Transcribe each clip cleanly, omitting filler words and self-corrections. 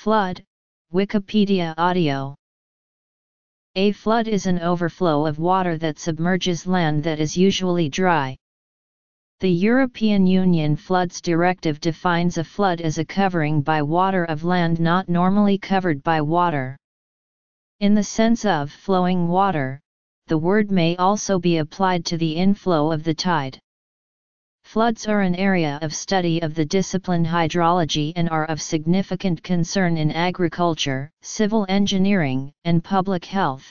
Flood, Wikipedia Audio. A flood is an overflow of water that submerges land that is usually dry. The European Union Floods Directive defines a flood as a covering by water of land not normally covered by water. In the sense of flowing water, the word may also be applied to the inflow of the tide. Floods are an area of study of the discipline hydrology and are of significant concern in agriculture, civil engineering, and public health.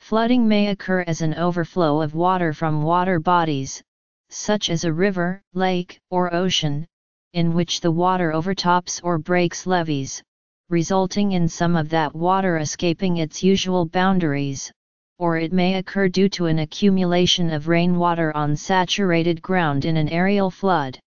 Flooding may occur as an overflow of water from water bodies, such as a river, lake, or ocean, in which the water overtops or breaks levees, resulting in some of that water escaping its usual boundaries, or it may occur due to an accumulation of rainwater on saturated ground in an aerial flood.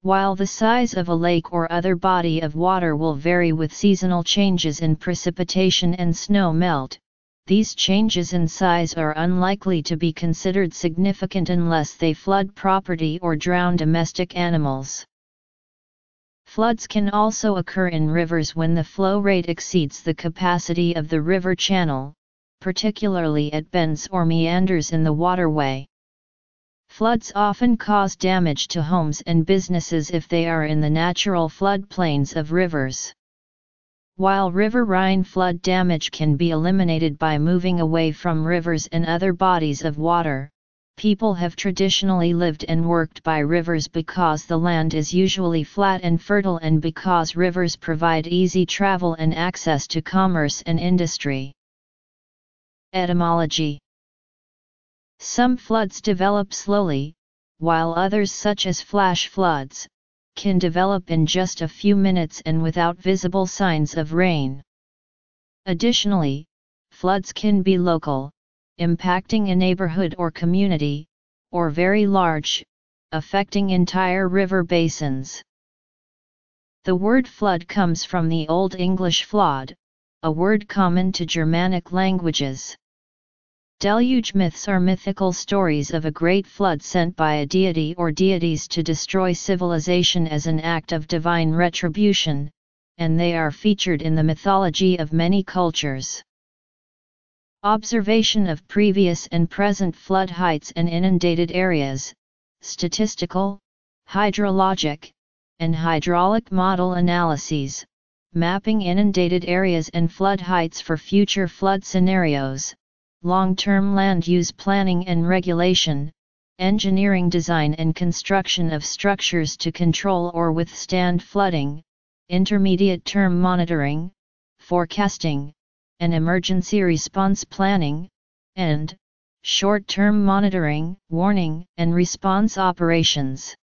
While the size of a lake or other body of water will vary with seasonal changes in precipitation and snow melt, these changes in size are unlikely to be considered significant unless they flood property or drown domestic animals. Floods can also occur in rivers when the flow rate exceeds the capacity of the river channel, particularly at bends or meanders in the waterway. Floods often cause damage to homes and businesses if they are in the natural floodplains of rivers. While river Rhine flood damage can be eliminated by moving away from rivers and other bodies of water, people have traditionally lived and worked by rivers because the land is usually flat and fertile and because rivers provide easy travel and access to commerce and industry. Etymology. Some floods develop slowly, while others, such as flash floods, can develop in just a few minutes and without visible signs of rain. Additionally, floods can be local, impacting a neighborhood or community, or very large, affecting entire river basins. The word flood comes from the Old English flod, a word common to Germanic languages. Deluge myths are mythical stories of a great flood sent by a deity or deities to destroy civilization as an act of divine retribution, and they are featured in the mythology of many cultures. Observation of previous and present flood heights and inundated areas, statistical, hydrologic, and hydraulic model analyses, mapping inundated areas and flood heights for future flood scenarios, long-term land use planning and regulation, engineering design and construction of structures to control or withstand flooding, intermediate-term monitoring, forecasting, and emergency response planning, and short-term monitoring, warning, and response operations.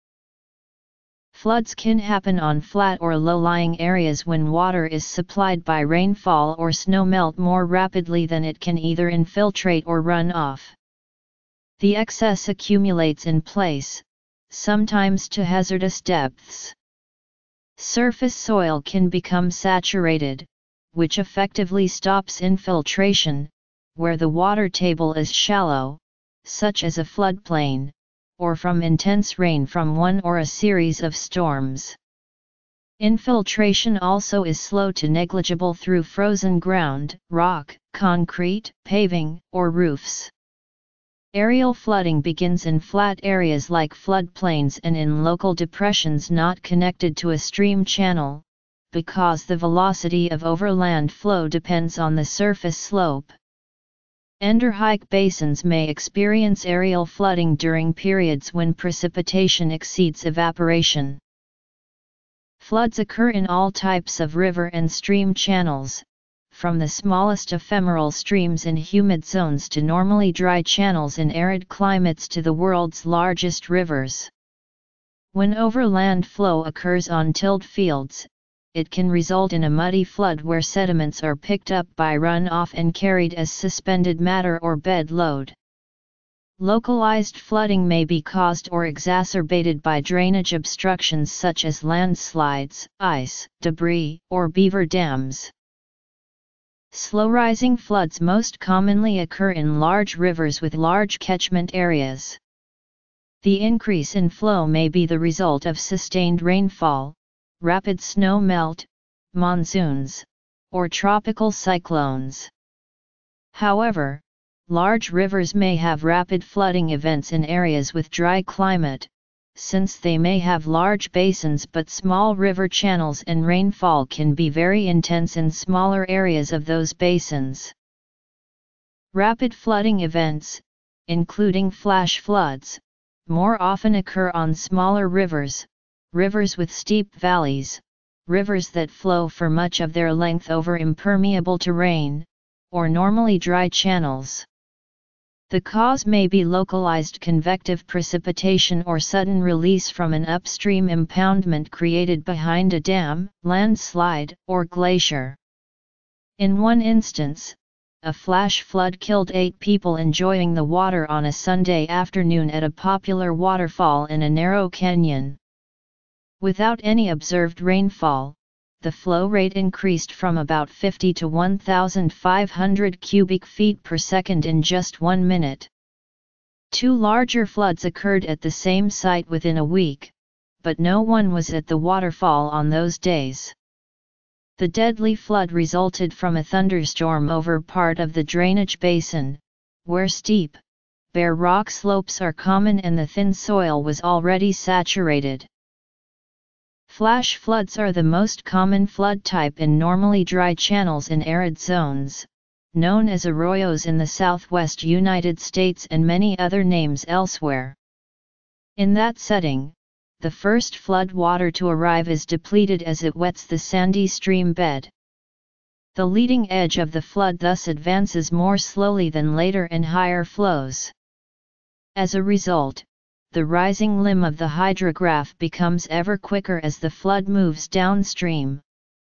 Floods can happen on flat or low-lying areas when water is supplied by rainfall or snowmelt more rapidly than it can either infiltrate or run off. The excess accumulates in place, sometimes to hazardous depths. Surface soil can become saturated, which effectively stops infiltration, where the water table is shallow, such as a floodplain, or from intense rain from one or a series of storms. Infiltration also is slow to negligible through frozen ground, rock, concrete, paving, or roofs. Aerial flooding begins in flat areas like floodplains and in local depressions not connected to a stream channel, because the velocity of overland flow depends on the surface slope. Endorheic basins may experience aerial flooding during periods when precipitation exceeds evaporation. Floods occur in all types of river and stream channels, from the smallest ephemeral streams in humid zones to normally dry channels in arid climates to the world's largest rivers. When overland flow occurs on tilled fields, it can result in a muddy flood where sediments are picked up by runoff and carried as suspended matter or bed load. Localized flooding may be caused or exacerbated by drainage obstructions such as landslides, ice, debris, or beaver dams. Slow-rising floods most commonly occur in large rivers with large catchment areas. The increase in flow may be the result of sustained rainfall, rapid snow melt, monsoons, or tropical cyclones. However, large rivers may have rapid flooding events in areas with dry climate, since they may have large basins but small river channels, and rainfall can be very intense in smaller areas of those basins. Rapid flooding events, including flash floods, more often occur on smaller rivers, rivers with steep valleys, rivers that flow for much of their length over impermeable terrain, or normally dry channels. The cause may be localized convective precipitation or sudden release from an upstream impoundment created behind a dam, landslide, or glacier. In one instance, a flash flood killed 8 people enjoying the water on a Sunday afternoon at a popular waterfall in a narrow canyon. Without any observed rainfall, the flow rate increased from about 50 to 1,500 cubic feet per second in just 1 minute. 2 larger floods occurred at the same site within a week, but no one was at the waterfall on those days. The deadly flood resulted from a thunderstorm over part of the drainage basin, where steep, bare rock slopes are common and the thin soil was already saturated. Flash floods are the most common flood type in normally dry channels in arid zones, known as arroyos in the southwest United States and many other names elsewhere. In that setting, the first flood water to arrive is depleted as it wets the sandy stream bed. The leading edge of the flood thus advances more slowly than later and higher flows. As a result, the rising limb of the hydrograph becomes ever quicker as the flood moves downstream,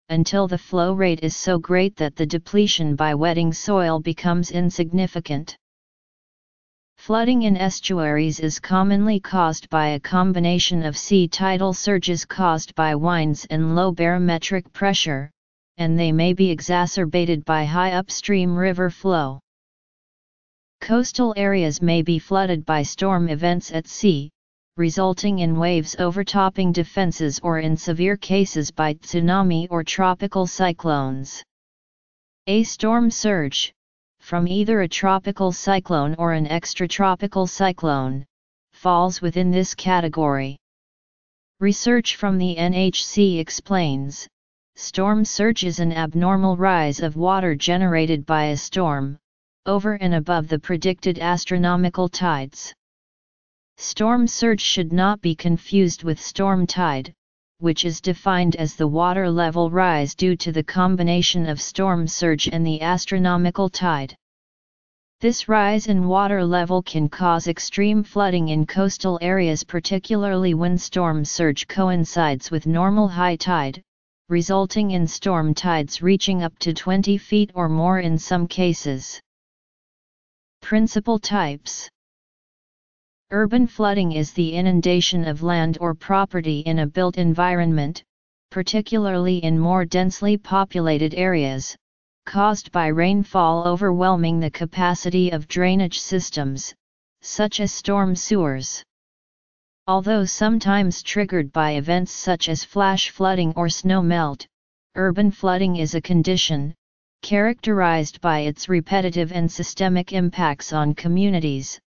until the flow rate is so great that the depletion by wetting soil becomes insignificant. Flooding in estuaries is commonly caused by a combination of sea tidal surges caused by winds and low barometric pressure, and they may be exacerbated by high upstream river flow. Coastal areas may be flooded by storm events at sea, resulting in waves overtopping defenses, or in severe cases by tsunami or tropical cyclones. A storm surge, from either a tropical cyclone or an extratropical cyclone, falls within this category. Research from the NHC explains, storm surge is an abnormal rise of water generated by a storm, over and above the predicted astronomical tides. Storm surge should not be confused with storm tide, which is defined as the water level rise due to the combination of storm surge and the astronomical tide. This rise in water level can cause extreme flooding in coastal areas, particularly when storm surge coincides with normal high tide, resulting in storm tides reaching up to 20 feet or more in some cases. Principal types. Urban flooding is the inundation of land or property in a built environment, particularly in more densely populated areas, caused by rainfall overwhelming the capacity of drainage systems, such as storm sewers. Although sometimes triggered by events such as flash flooding or snowmelt, urban flooding is a condition, characterized by its repetitive and systemic impacts on communities,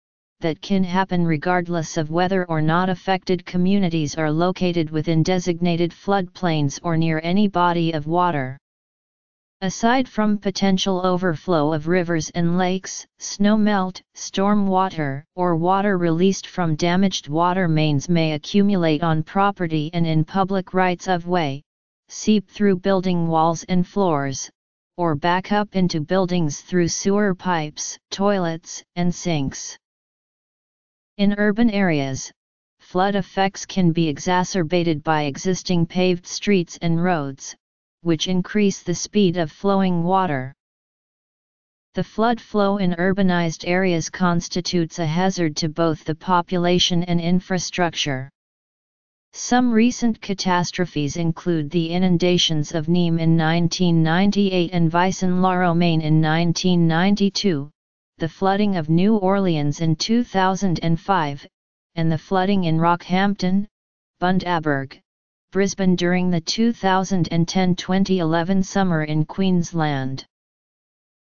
that can happen regardless of whether or not affected communities are located within designated floodplains or near any body of water. Aside from potential overflow of rivers and lakes, snowmelt, storm water, or water released from damaged water mains may accumulate on property and in public rights-of-way, seep through building walls and floors, or back up into buildings through sewer pipes, toilets, and sinks. In urban areas, flood effects can be exacerbated by existing paved streets and roads, which increase the speed of flowing water. The flood flow in urbanized areas constitutes a hazard to both the population and infrastructure. Some recent catastrophes include the inundations of Nîmes in 1998 and Vaison-la-Romaine in 1992, the flooding of New Orleans in 2005, and the flooding in Rockhampton, Bundaberg, Brisbane during the 2010-2011 summer in Queensland.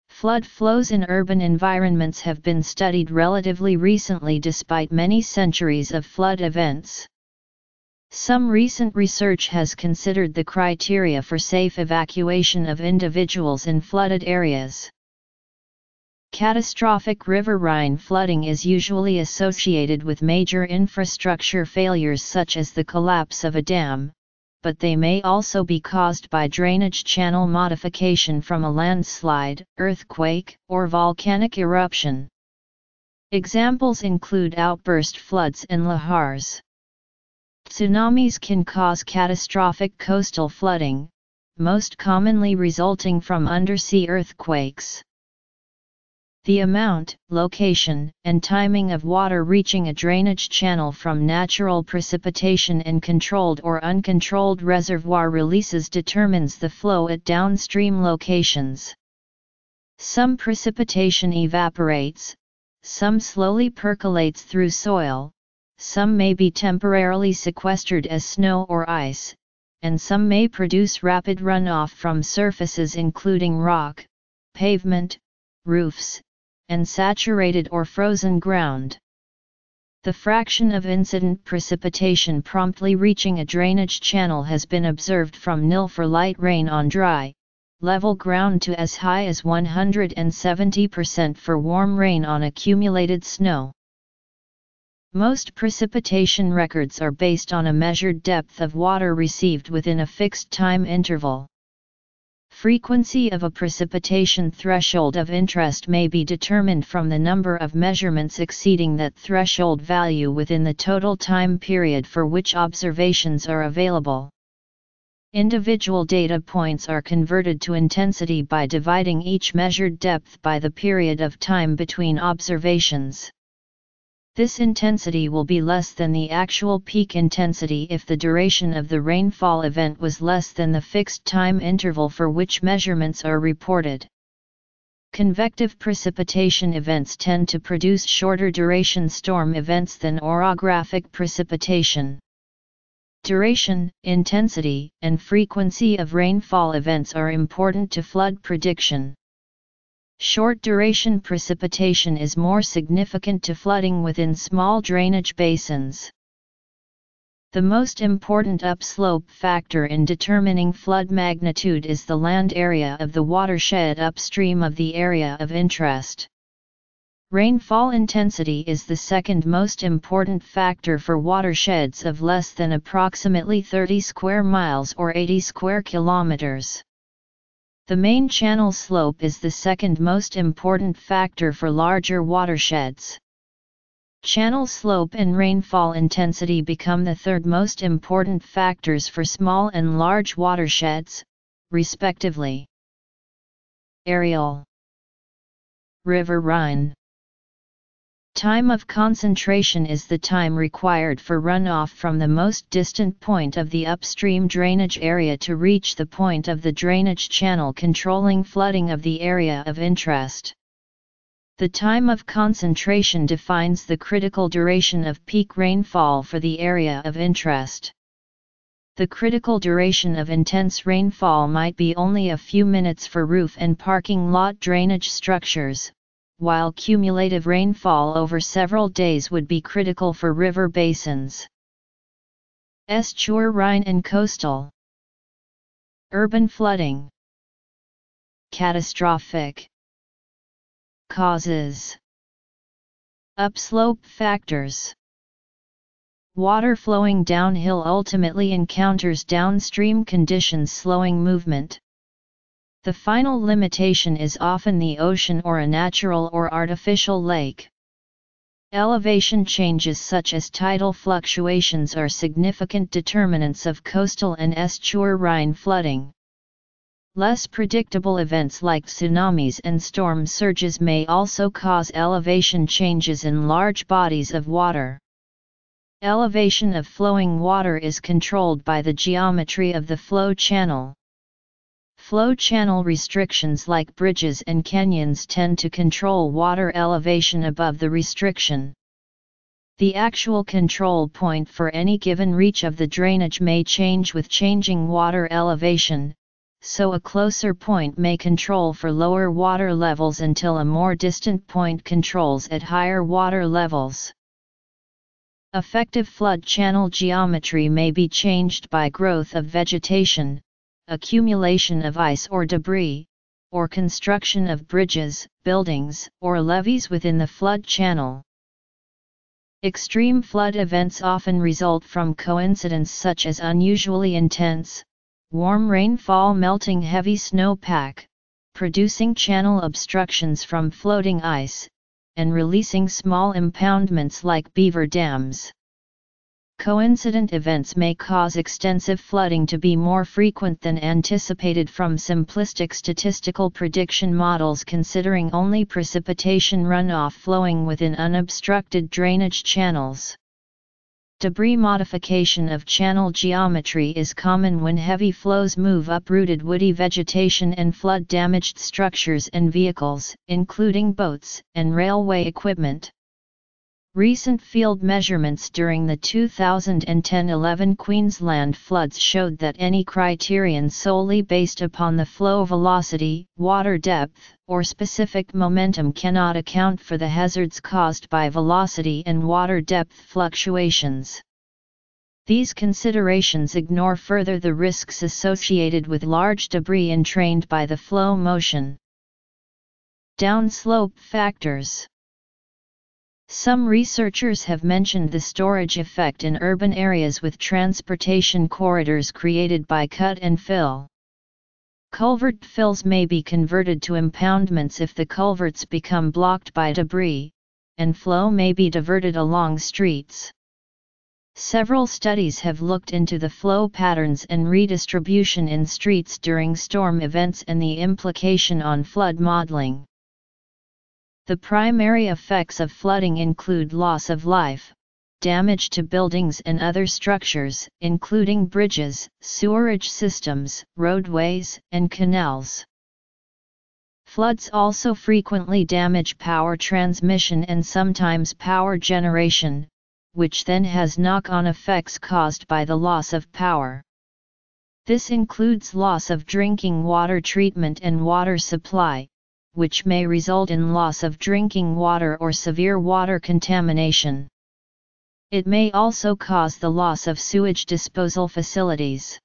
Flood flows in urban environments have been studied relatively recently despite many centuries of flood events. Some recent research has considered the criteria for safe evacuation of individuals in flooded areas. Catastrophic riverine flooding is usually associated with major infrastructure failures such as the collapse of a dam, but they may also be caused by drainage channel modification from a landslide, earthquake, or volcanic eruption. Examples include outburst floods and lahars. Tsunamis can cause catastrophic coastal flooding, most commonly resulting from undersea earthquakes. The amount, location, and timing of water reaching a drainage channel from natural precipitation and controlled or uncontrolled reservoir releases determines the flow at downstream locations. Some precipitation evaporates, some slowly percolates through soil, some may be temporarily sequestered as snow or ice, and some may produce rapid runoff from surfaces including rock, pavement, roofs, and saturated or frozen ground. The fraction of incident precipitation promptly reaching a drainage channel has been observed from nil for light rain on dry, level ground to as high as 170% for warm rain on accumulated snow. Most precipitation records are based on a measured depth of water received within a fixed time interval. Frequency of a precipitation threshold of interest may be determined from the number of measurements exceeding that threshold value within the total time period for which observations are available. Individual data points are converted to intensity by dividing each measured depth by the period of time between observations. This intensity will be less than the actual peak intensity if the duration of the rainfall event was less than the fixed time interval for which measurements are reported. Convective precipitation events tend to produce shorter duration storm events than orographic precipitation. Duration, intensity, and frequency of rainfall events are important to flood prediction. Short-duration precipitation is more significant to flooding within small drainage basins. The most important upslope factor in determining flood magnitude is the land area of the watershed upstream of the area of interest. Rainfall intensity is the second most important factor for watersheds of less than approximately 30 square miles or 80 square kilometers. The main channel slope is the second most important factor for larger watersheds. Channel slope and rainfall intensity become the third most important factors for small and large watersheds, respectively. Areal, riverine. Time of concentration is the time required for runoff from the most distant point of the upstream drainage area to reach the point of the drainage channel controlling flooding of the area of interest. The time of concentration defines the critical duration of peak rainfall for the area of interest. The critical duration of intense rainfall might be only a few minutes for roof and parking lot drainage structures, while cumulative rainfall over several days would be critical for river basins. Estuarine and coastal. Urban flooding. Catastrophic. Causes. Upslope factors. Water flowing downhill ultimately encounters downstream conditions slowing movement. The final limitation is often the ocean or a natural or artificial lake. Elevation changes such as tidal fluctuations are significant determinants of coastal and estuarine flooding. Less predictable events like tsunamis and storm surges may also cause elevation changes in large bodies of water. Elevation of flowing water is controlled by the geometry of the flow channel. Flow channel restrictions like bridges and canyons tend to control water elevation above the restriction. The actual control point for any given reach of the drainage may change with changing water elevation, so a closer point may control for lower water levels until a more distant point controls at higher water levels. Effective flood channel geometry may be changed by growth of vegetation, accumulation of ice or debris, or construction of bridges, buildings, or levees within the flood channel. Extreme flood events often result from coincidences such as unusually intense, warm rainfall melting heavy snowpack, producing channel obstructions from floating ice, and releasing small impoundments like beaver dams. Coincident events may cause extensive flooding to be more frequent than anticipated from simplistic statistical prediction models considering only precipitation runoff flowing within unobstructed drainage channels. Debris modification of channel geometry is common when heavy flows move uprooted woody vegetation and flood-damaged structures and vehicles, including boats and railway equipment. Recent field measurements during the 2010-11 Queensland floods showed that any criterion solely based upon the flow velocity, water depth, or specific momentum cannot account for the hazards caused by velocity and water depth fluctuations. These considerations ignore further the risks associated with large debris entrained by the flow motion. Downslope factors. Some researchers have mentioned the storage effect in urban areas with transportation corridors created by cut and fill. Culvert fills may be converted to impoundments if the culverts become blocked by debris, and flow may be diverted along streets. Several studies have looked into the flow patterns and redistribution in streets during storm events and the implication on flood modeling. The primary effects of flooding include loss of life, damage to buildings and other structures, including bridges, sewerage systems, roadways, and canals. Floods also frequently damage power transmission and sometimes power generation, which then has knock-on effects caused by the loss of power. This includes loss of drinking water treatment and water supply, which may result in loss of drinking water or severe water contamination. It may also cause the loss of sewage disposal facilities.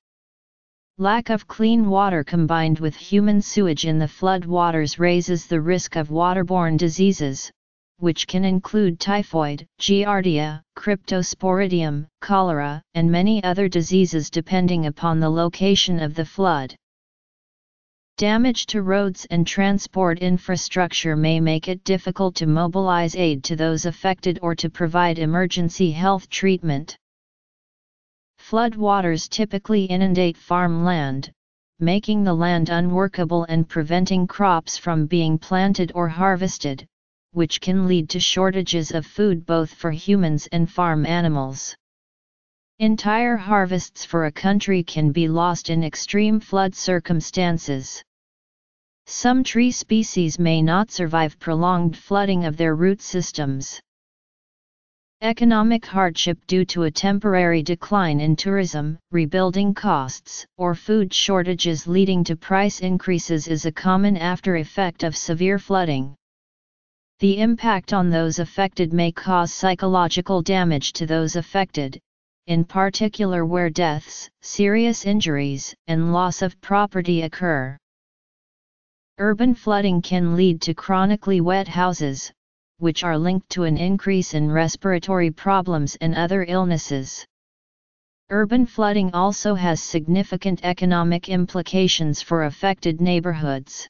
Lack of clean water combined with human sewage in the flood waters raises the risk of waterborne diseases, which can include typhoid, Giardia, cryptosporidium, cholera, and many other diseases depending upon the location of the flood. Damage to roads and transport infrastructure may make it difficult to mobilize aid to those affected or to provide emergency health treatment. Flood waters typically inundate farmland, making the land unworkable and preventing crops from being planted or harvested, which can lead to shortages of food both for humans and farm animals. Entire harvests for a country can be lost in extreme flood circumstances. Some tree species may not survive prolonged flooding of their root systems. Economic hardship due to a temporary decline in tourism, rebuilding costs, or food shortages leading to price increases is a common after-effect of severe flooding. The impact on those affected may cause psychological damage to those affected, in particular where deaths, serious injuries, and loss of property occur. Urban flooding can lead to chronically wet houses, which are linked to an increase in respiratory problems and other illnesses. Urban flooding also has significant economic implications for affected neighborhoods.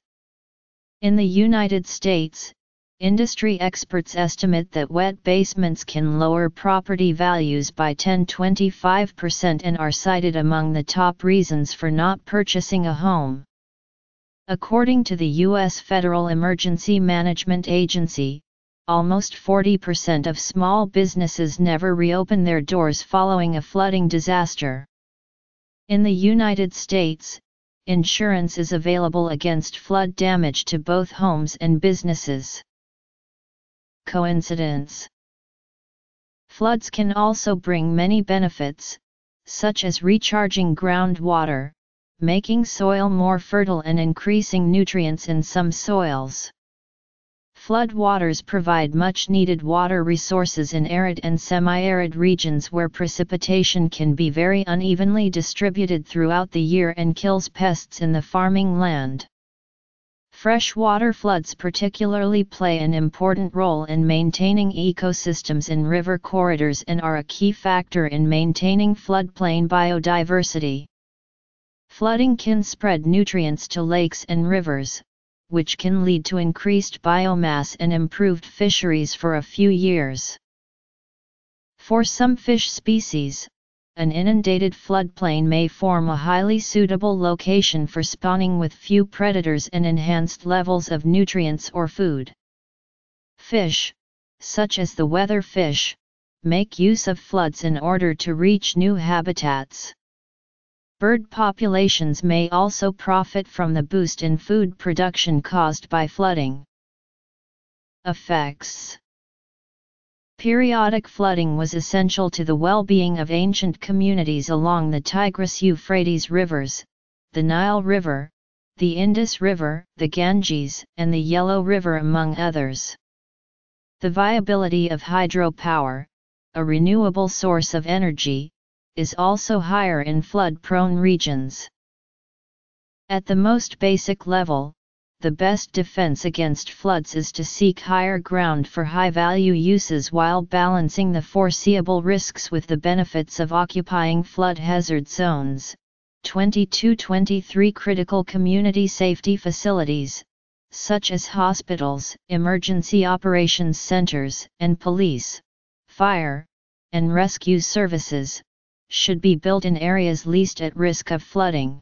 In the United States, industry experts estimate that wet basements can lower property values by 10–25% and are cited among the top reasons for not purchasing a home. According to the U.S. Federal Emergency Management Agency, almost 40% of small businesses never reopen their doors following a flooding disaster. In the United States, insurance is available against flood damage to both homes and businesses. Coincidence. Floods can also bring many benefits, such as recharging groundwater, making soil more fertile and increasing nutrients in some soils. Floodwaters provide much-needed water resources in arid and semi-arid regions where precipitation can be very unevenly distributed throughout the year and kills pests in the farming land. Freshwater floods particularly play an important role in maintaining ecosystems in river corridors and are a key factor in maintaining floodplain biodiversity. Flooding can spread nutrients to lakes and rivers, which can lead to increased biomass and improved fisheries for a few years. For some fish species, an inundated floodplain may form a highly suitable location for spawning with few predators and enhanced levels of nutrients or food. Fish, such as the weather fish, make use of floods in order to reach new habitats. Bird populations may also profit from the boost in food production caused by flooding. Effects. Periodic flooding was essential to the well-being of ancient communities along the Tigris-Euphrates rivers, the Nile River, the Indus River, the Ganges, and the Yellow River among others. The viability of hydropower, a renewable source of energy, is also higher in flood-prone regions. At the most basic level, the best defense against floods is to seek higher ground for high-value uses while balancing the foreseeable risks with the benefits of occupying flood hazard zones. 22-23 critical community safety facilities, such as hospitals, emergency operations centers, and police, fire, and rescue services, should be built in areas least at risk of flooding.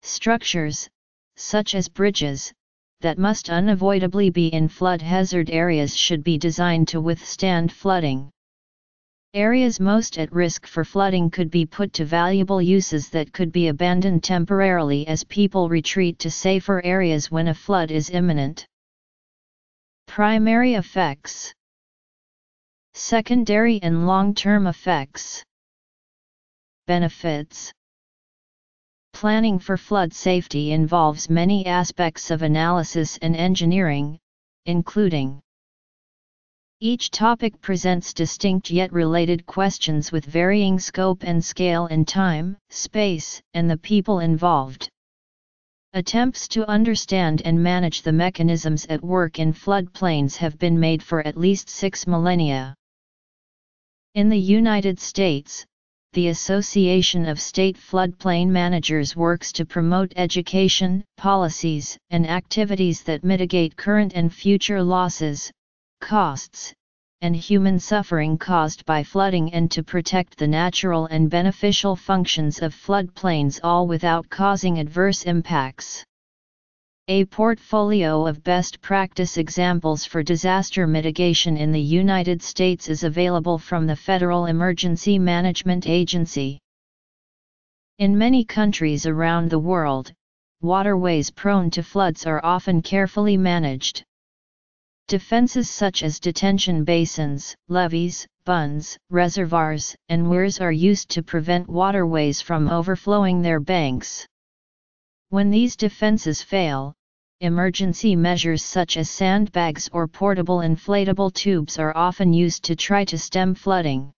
Structures, such as bridges, that must unavoidably be in flood hazard areas should be designed to withstand flooding. Areas most at risk for flooding could be put to valuable uses that could be abandoned temporarily as people retreat to safer areas when a flood is imminent. Primary effects. Secondary and long-term effects. Benefits. Planning for flood safety involves many aspects of analysis and engineering, including each topic presents distinct yet related questions with varying scope and scale in time, space, and the people involved. Attempts to understand and manage the mechanisms at work in floodplains have been made for at least 6 millennia. In the United States, the Association of State Floodplain Managers works to promote education, policies, and activities that mitigate current and future losses, costs, and human suffering caused by flooding and to protect the natural and beneficial functions of floodplains, all without causing adverse impacts. A portfolio of best practice examples for disaster mitigation in the United States is available from the Federal Emergency Management Agency. In many countries around the world, waterways prone to floods are often carefully managed. Defenses such as detention basins, levees, bunds, reservoirs, and weirs are used to prevent waterways from overflowing their banks. When these defenses fail, emergency measures such as sandbags or portable inflatable tubes are often used to try to stem flooding.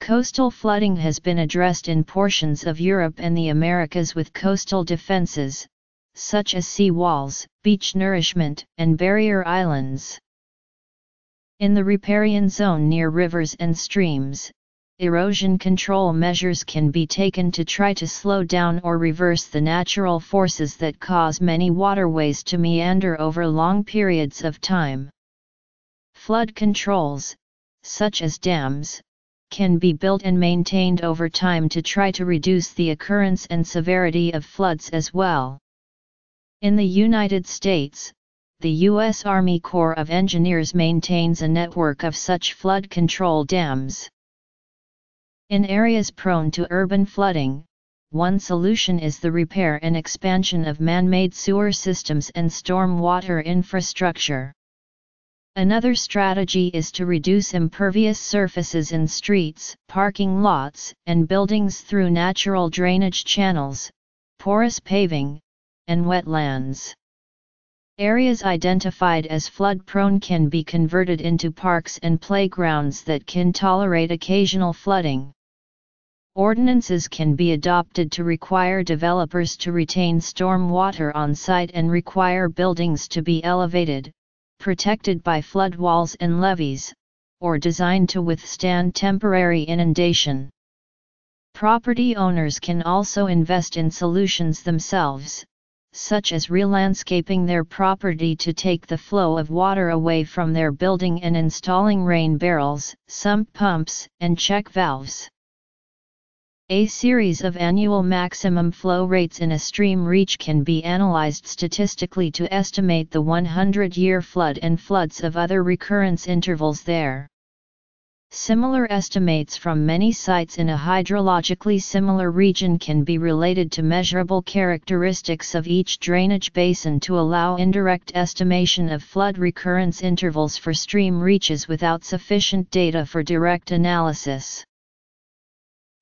Coastal flooding has been addressed in portions of Europe and the Americas with coastal defenses, such as sea walls, beach nourishment, and barrier islands. In the riparian zone near rivers and streams, erosion control measures can be taken to try to slow down or reverse the natural forces that cause many waterways to meander over long periods of time. Flood controls, such as dams, can be built and maintained over time to try to reduce the occurrence and severity of floods as well. In the United States, the U.S. Army Corps of Engineers maintains a network of such flood control dams. In areas prone to urban flooding, one solution is the repair and expansion of man-made sewer systems and storm water infrastructure. Another strategy is to reduce impervious surfaces in streets, parking lots, and buildings through natural drainage channels, porous paving, and wetlands. Areas identified as flood-prone can be converted into parks and playgrounds that can tolerate occasional flooding. Ordinances can be adopted to require developers to retain storm water on site and require buildings to be elevated, protected by flood walls and levees, or designed to withstand temporary inundation. Property owners can also invest in solutions themselves, such as re-landscaping their property to take the flow of water away from their building and installing rain barrels, sump pumps, and check valves. A series of annual maximum flow rates in a stream reach can be analyzed statistically to estimate the 100-year flood and floods of other recurrence intervals there. Similar estimates from many sites in a hydrologically similar region can be related to measurable characteristics of each drainage basin to allow indirect estimation of flood recurrence intervals for stream reaches without sufficient data for direct analysis.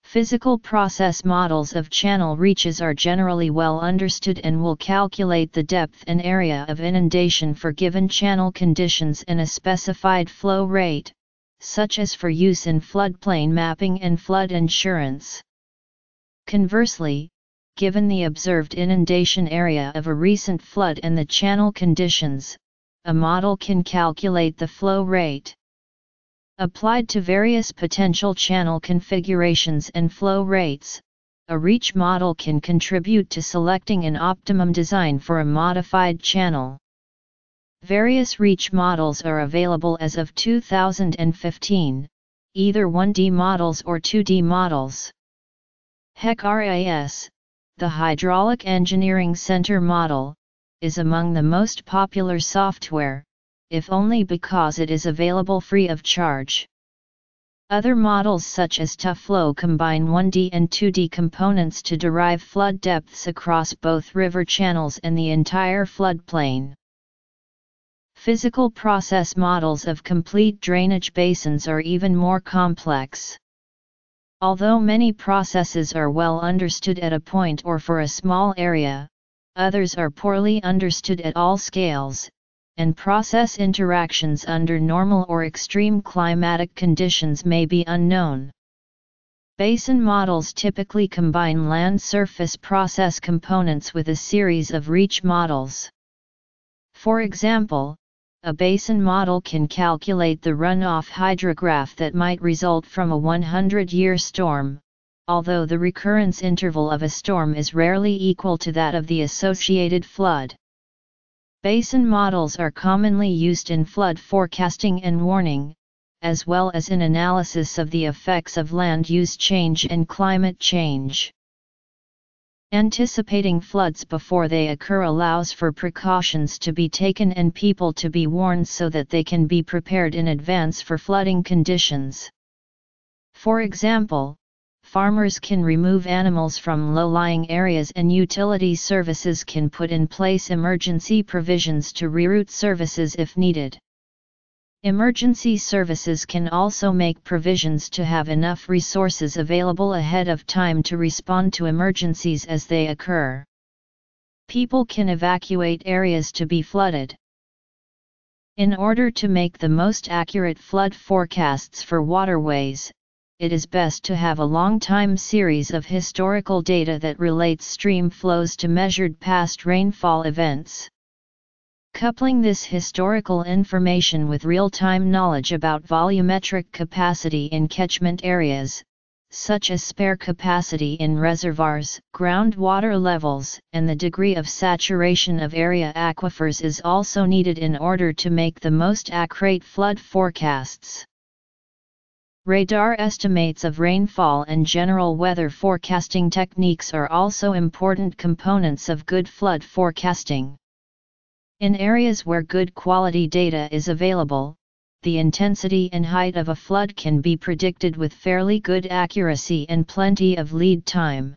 Physical process models of channel reaches are generally well understood and will calculate the depth and area of inundation for given channel conditions and a specified flow rate, such as for use in floodplain mapping and flood insurance. Conversely, given the observed inundation area of a recent flood and the channel conditions, a model can calculate the flow rate. Applied to various potential channel configurations and flow rates, a reach model can contribute to selecting an optimum design for a modified channel. Various reach models are available as of 2015, either 1D models or 2D models. HEC-RAS, the Hydraulic Engineering Center model, is among the most popular software, if only because it is available free of charge. Other models such as TuFlow combine 1D and 2D components to derive flood depths across both river channels and the entire floodplain. Physical process models of complete drainage basins are even more complex. Although many processes are well understood at a point or for a small area, others are poorly understood at all scales, and process interactions under normal or extreme climatic conditions may be unknown. Basin models typically combine land surface process components with a series of reach models. For example, a basin model can calculate the runoff hydrograph that might result from a 100-year storm, although the recurrence interval of a storm is rarely equal to that of the associated flood. Basin models are commonly used in flood forecasting and warning, as well as in analysis of the effects of land use change and climate change. Anticipating floods before they occur allows for precautions to be taken and people to be warned so that they can be prepared in advance for flooding conditions. For example, farmers can remove animals from low-lying areas and utility services can put in place emergency provisions to reroute services if needed. Emergency services can also make provisions to have enough resources available ahead of time to respond to emergencies as they occur. People can evacuate areas to be flooded. In order to make the most accurate flood forecasts for waterways, it is best to have a long-time series of historical data that relates stream flows to measured past rainfall events. Coupling this historical information with real-time knowledge about volumetric capacity in catchment areas, such as spare capacity in reservoirs, groundwater levels, and the degree of saturation of area aquifers is also needed in order to make the most accurate flood forecasts. Radar estimates of rainfall and general weather forecasting techniques are also important components of good flood forecasting. In areas where good quality data is available, the intensity and height of a flood can be predicted with fairly good accuracy and plenty of lead time.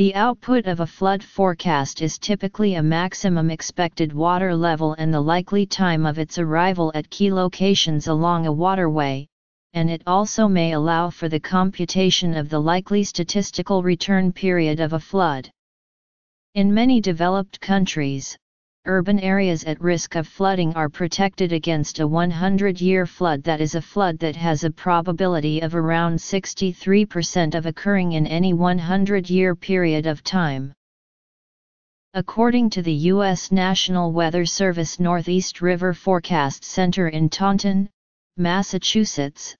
The output of a flood forecast is typically a maximum expected water level and the likely time of its arrival at key locations along a waterway, and it also may allow for the computation of the likely statistical return period of a flood. In many developed countries, urban areas at risk of flooding are protected against a 100-year flood that is a flood that has a probability of around 63% of occurring in any 100-year period of time. According to the U.S. National Weather Service Northeast River Forecast Center in Taunton, Massachusetts,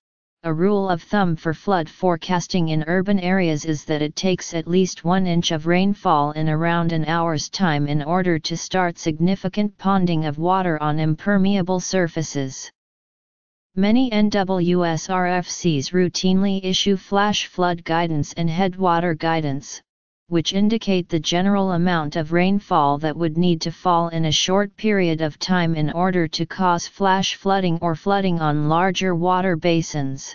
a rule of thumb for flood forecasting in urban areas is that it takes at least 1 inch of rainfall in around an hour's time in order to start significant ponding of water on impermeable surfaces. Many NWSRFCs routinely issue flash flood guidance and headwater guidance, which indicate the general amount of rainfall that would need to fall in a short period of time in order to cause flash flooding or flooding on larger water basins.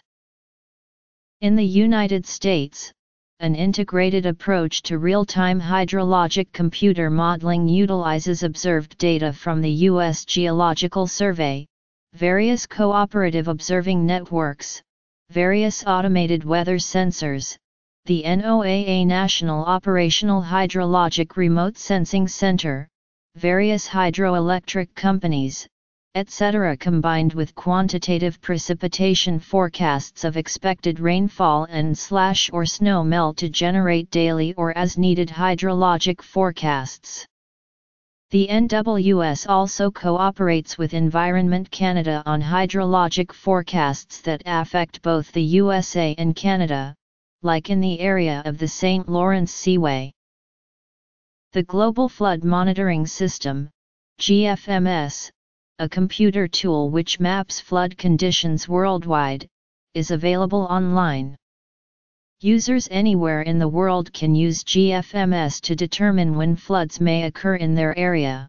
In the United States, an integrated approach to real-time hydrologic computer modeling utilizes observed data from the U.S. Geological Survey, various cooperative observing networks, various automated weather sensors, the NOAA National Operational Hydrologic Remote Sensing Center, various hydroelectric companies, etc., combined with quantitative precipitation forecasts of expected rainfall and / snow melt to generate daily or as-needed hydrologic forecasts. The NWS also cooperates with Environment Canada on hydrologic forecasts that affect both the USA and Canada, like in the area of the St. Lawrence Seaway. The Global Flood Monitoring System, GFMS, a computer tool which maps flood conditions worldwide, is available online. Users anywhere in the world can use GFMS to determine when floods may occur in their area.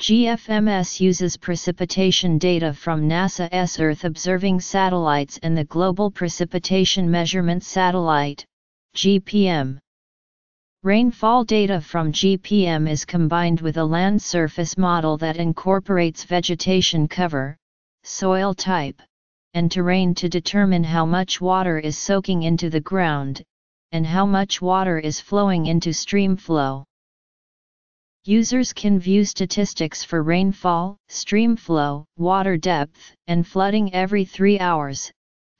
GFMS uses precipitation data from NASA's Earth observing satellites and the Global Precipitation Measurement Satellite, GPM. Rainfall data from GPM is combined with a land surface model that incorporates vegetation cover, soil type, and terrain to determine how much water is soaking into the ground, and how much water is flowing into stream flow. Users can view statistics for rainfall, stream flow, water depth, and flooding every 3 hours,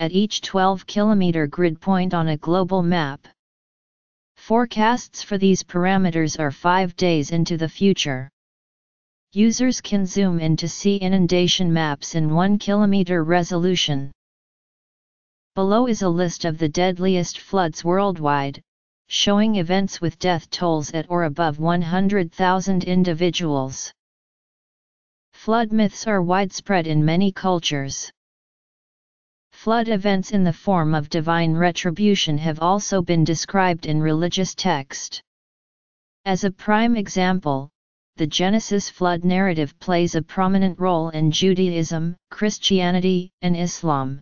at each 12-kilometer grid point on a global map. Forecasts for these parameters are 5 days into the future. Users can zoom in to see inundation maps in 1-kilometer resolution. Below is a list of the deadliest floods worldwide, showing events with death tolls at or above 100,000 individuals. Flood myths are widespread in many cultures. Flood events in the form of divine retribution have also been described in religious text. As a prime example, the Genesis flood narrative plays a prominent role in Judaism, Christianity, and Islam.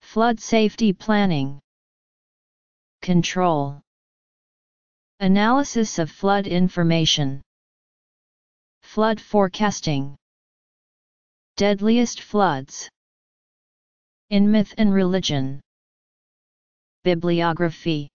Flood safety planning. Control. Analysis of flood information. Flood forecasting. Deadliest floods. In myth and religion. Bibliography.